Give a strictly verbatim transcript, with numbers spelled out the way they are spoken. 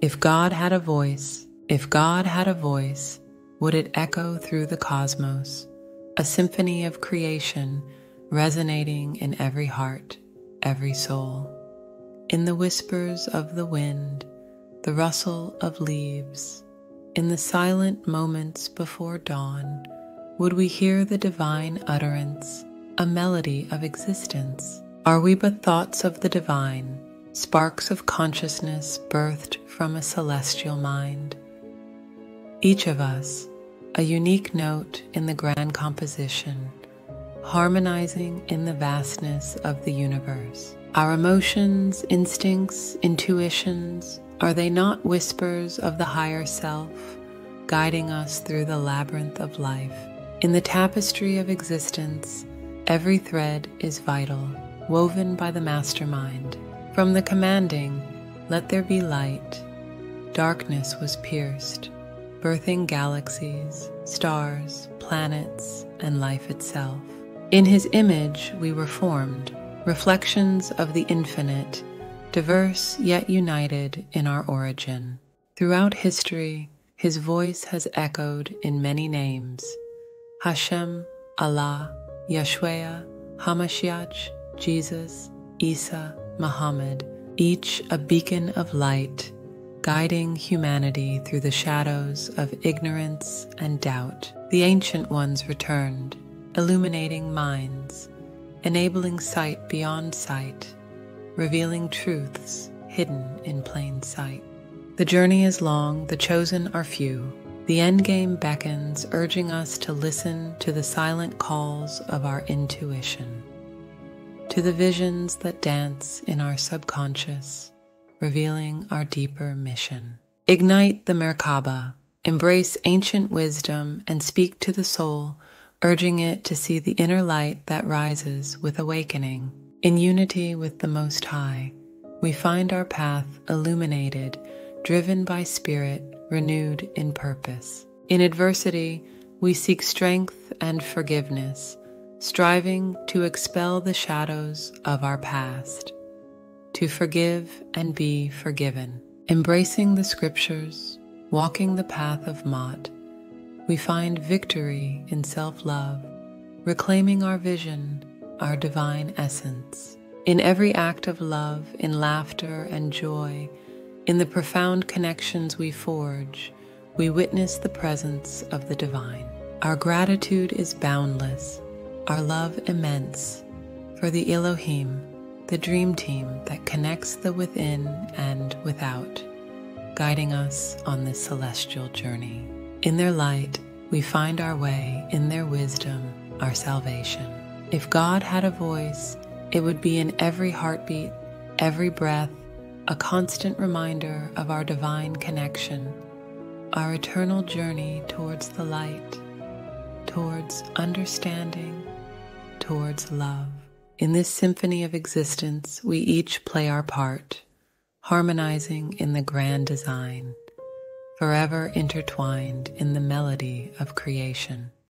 If God had a voice, if God had a voice, would it echo through the cosmos, a symphony of creation resonating in every heart, every soul. In the whispers of the wind, the rustle of leaves, in the silent moments before dawn, would we hear the divine utterance, a melody of existence? Are we but thoughts of the divine, sparks of consciousness birthed from a celestial mind? Each of us, a unique note in the grand composition, harmonizing in the vastness of the universe. Our emotions, instincts, intuitions, are they not whispers of the higher self, guiding us through the labyrinth of life? In the tapestry of existence, every thread is vital, woven by the mastermind. From the commanding, "Let there be light," darkness was pierced, birthing galaxies, stars, planets, and life itself. In His image we were formed, reflections of the infinite, diverse yet united in our origin. Throughout history, His voice has echoed in many names: Hashem, Allah, Yeshua, Hamashiach, Jesus, Isa, Muhammad, each a beacon of light, guiding humanity through the shadows of ignorance and doubt. The Ancient Ones returned, illuminating minds, enabling sight beyond sight, revealing truths hidden in plain sight. The journey is long, the chosen are few. The endgame beckons, urging us to listen to the silent calls of our intuition, to the visions that dance in our subconscious, revealing our deeper mission. Ignite the Merkaba, embrace ancient wisdom, and speak to the soul, urging it to see the inner light that rises with awakening. In unity with the Most High, we find our path illuminated, driven by spirit, renewed in purpose. In adversity, we seek strength and forgiveness, striving to expel the shadows of our past, to forgive and be forgiven. Embracing the scriptures, walking the path of Mot, we find victory in self-love, reclaiming our vision, our divine essence. In every act of love, in laughter and joy, in the profound connections we forge, we witness the presence of the divine. Our gratitude is boundless, our love immense, for the Elohim, the dream team that connects the within and without, guiding us on this celestial journey. In their light, we find our way, in their wisdom, our salvation. If God had a voice, it would be in every heartbeat, every breath, a constant reminder of our divine connection, our eternal journey towards the light, towards understanding, towards love. In this symphony of existence, we each play our part, harmonizing in the grand design, forever intertwined in the melody of creation.